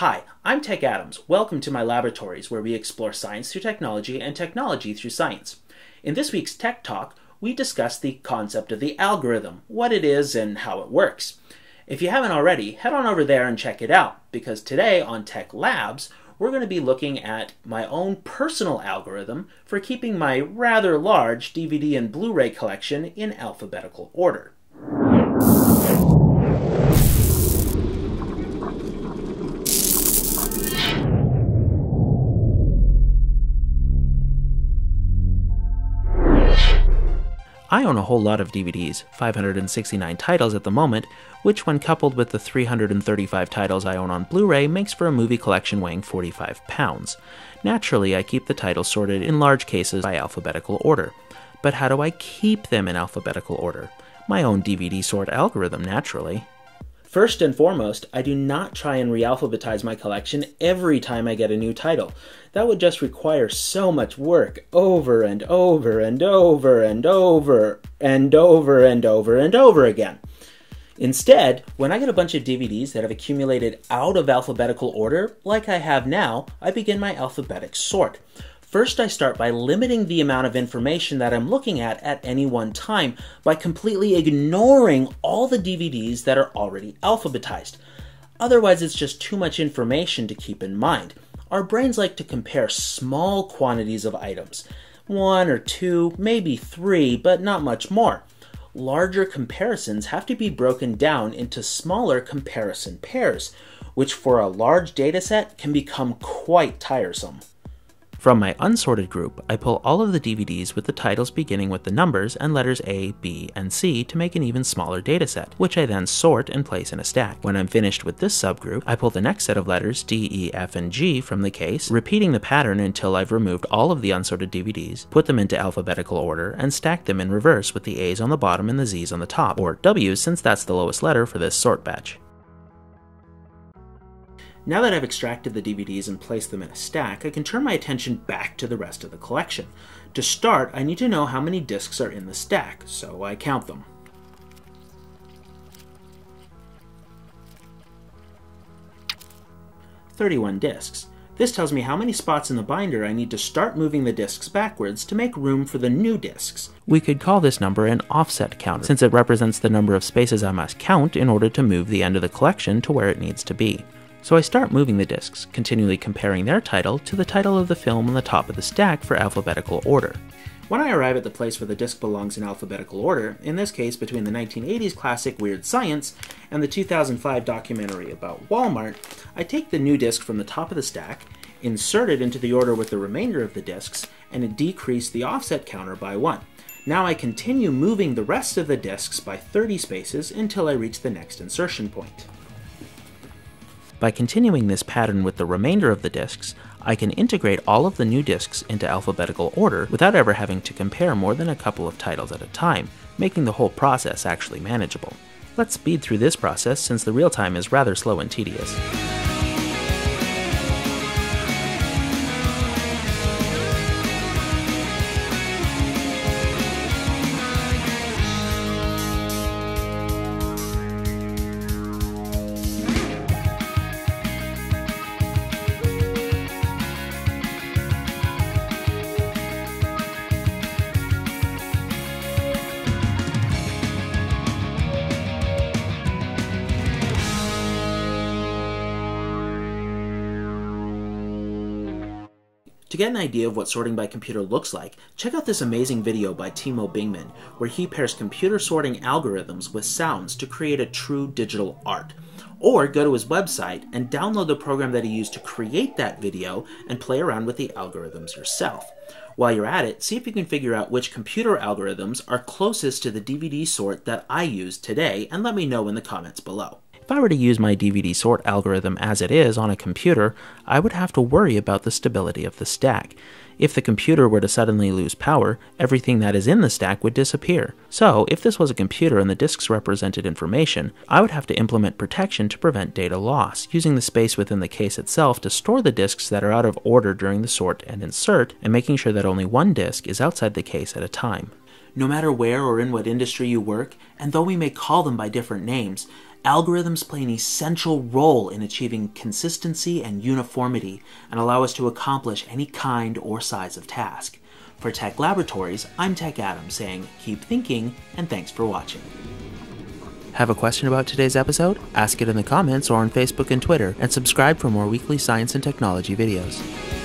Hi, I'm Tech Adams. Welcome to my laboratories, where we explore science through technology and technology through science. In this week's Tech Talk, we discuss the concept of the algorithm, what it is and how it works. If you haven't already, head on over there and check it out, because today on Tech Labs, we're going to be looking at my own personal algorithm for keeping my rather large DVD and Blu-ray collection in alphabetical order. I own a whole lot of DVDs, 569 titles at the moment, which when coupled with the 335 titles I own on Blu-ray makes for a movie collection weighing 45 pounds. Naturally, I keep the titles sorted in large cases by alphabetical order. But how do I keep them in alphabetical order? My own DVD sort algorithm, naturally. First and foremost, I do not try and re-alphabetize my collection every time I get a new title. That would just require so much work over and over and over and over and over and over and over again. Instead, when I get a bunch of DVDs that have accumulated out of alphabetical order, like I have now, I begin my alphabetic sort. First, I start by limiting the amount of information that I'm looking at any one time by completely ignoring all the DVDs that are already alphabetized. Otherwise, it's just too much information to keep in mind. Our brains like to compare small quantities of items. One or two, maybe three, but not much more. Larger comparisons have to be broken down into smaller comparison pairs, which for a large dataset can become quite tiresome. From my unsorted group, I pull all of the DVDs with the titles beginning with the numbers and letters A, B, and C to make an even smaller dataset, which I then sort and place in a stack. When I'm finished with this subgroup, I pull the next set of letters D, E, F, and G from the case, repeating the pattern until I've removed all of the unsorted DVDs, put them into alphabetical order, and stack them in reverse with the A's on the bottom and the Z's on the top, or W's since that's the lowest letter for this sort batch. Now that I've extracted the DVDs and placed them in a stack, I can turn my attention back to the rest of the collection. To start, I need to know how many discs are in the stack, so I count them. "31 discs. This tells me how many spots in the binder I need to start moving the discs backwards to make room for the new discs." We could call this number an offset counter, since it represents the number of spaces I must count in order to move the end of the collection to where it needs to be. So I start moving the discs, continually comparing their title to the title of the film on the top of the stack for alphabetical order. When I arrive at the place where the disc belongs in alphabetical order, in this case between the 1980s classic Weird Science and the 2005 documentary about Walmart, I take the new disc from the top of the stack, insert it into the order with the remainder of the discs, and decrease the offset counter by 1. Now I continue moving the rest of the discs by 30 spaces until I reach the next insertion point. By continuing this pattern with the remainder of the discs, I can integrate all of the new discs into alphabetical order without ever having to compare more than a couple of titles at a time, making the whole process actually manageable. Let's speed through this process since the real time is rather slow and tedious. To get an idea of what sorting by computer looks like, check out this amazing video by Timo Bingmann, where he pairs computer sorting algorithms with sounds to create a true digital art. Or go to his website and download the program that he used to create that video and play around with the algorithms yourself. While you're at it, see if you can figure out which computer algorithms are closest to the DVD sort that I use today, and let me know in the comments below. If I were to use my DVD sort algorithm as it is on a computer, I would have to worry about the stability of the stack. If the computer were to suddenly lose power, everything that is in the stack would disappear. So, if this was a computer and the disks represented information, I would have to implement protection to prevent data loss, using the space within the case itself to store the disks that are out of order during the sort and insert, and making sure that only one disk is outside the case at a time. No matter where or in what industry you work, and though we may call them by different names, algorithms play an essential role in achieving consistency and uniformity and allow us to accomplish any kind or size of task. For Tech Laboratories, I'm Tech Adams saying keep thinking and thanks for watching. Have a question about today's episode? Ask it in the comments or on Facebook and Twitter, and subscribe for more weekly science and technology videos.